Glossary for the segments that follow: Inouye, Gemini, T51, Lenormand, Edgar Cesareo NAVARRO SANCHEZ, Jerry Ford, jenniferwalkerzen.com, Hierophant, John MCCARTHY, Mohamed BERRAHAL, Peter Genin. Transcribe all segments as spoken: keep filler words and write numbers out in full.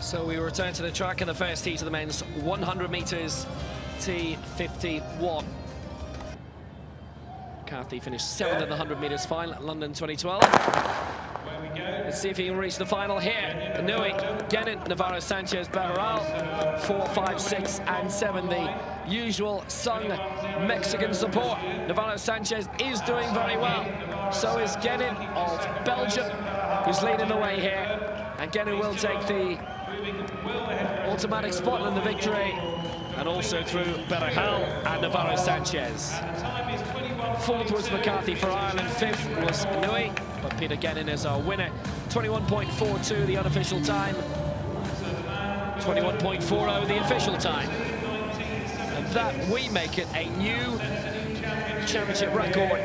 So we return to the track in the first heat of the men's one hundred meters, T fifty-one. McCarthy finished seventh in the one hundred meters final at London twenty twelve. We go. Let's see if he can reach the final here. Inouye, Genin, Navarro Sanchez, Berrahal, four, five, six, and seven. The usual sung Mexican support. Navarro Sanchez is doing very well. So is Genin of Belgium, who's leading the way here. And Genin will take the automatic spot in the victory, and also through Berrahal and Navarro Sanchez. Fourth was McCarthy for Ireland, fifth was Inouye, but Peter Genin is our winner. twenty-one point four two the unofficial time, twenty-one point four zero the official time. And that we make it a new championship record,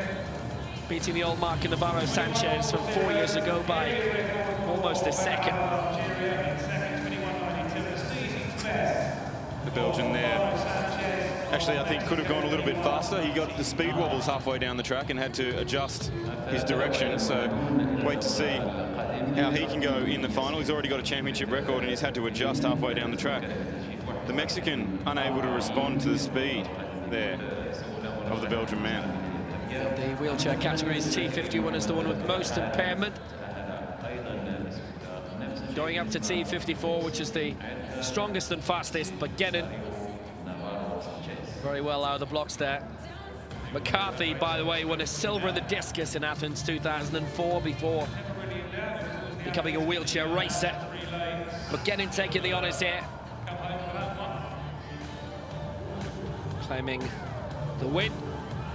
beating the old mark in Navarro Sanchez from four years ago by almost a second. The Belgian there, actually I think could have gone a little bit faster. He got the speed wobbles halfway down the track and had to adjust his direction, so wait to see how he can go in the final. He's already got a championship record and he's had to adjust halfway down the track. The Mexican unable to respond to the speed there of the Belgian man. The wheelchair categories, T fifty-one is the one with most impairment. Going up to T fifty-four, which is the strongest and fastest, but Genin very well out of the blocks there. McCarthy, by the way, won a silver in the discus in Athens two thousand four before becoming a wheelchair racer. But Genin taking the honors here, claiming the win.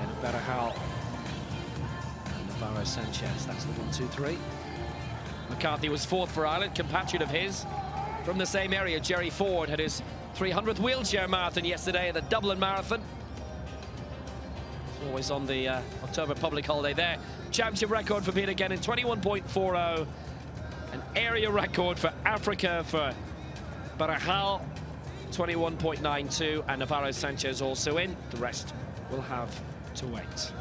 And Berrahal and Navarro Sanchez, that's the one, two, three. McCarthy was fourth for Ireland, compatriot of his from the same area. Jerry Ford had his three hundredth wheelchair marathon yesterday at the Dublin Marathon. Always on the uh, October public holiday there. Championship record for Peter Genin, twenty-one point four zero. An area record for Africa for Berrahal, twenty-one point nine two. And Navarro Sanchez also in. The rest will have to wait.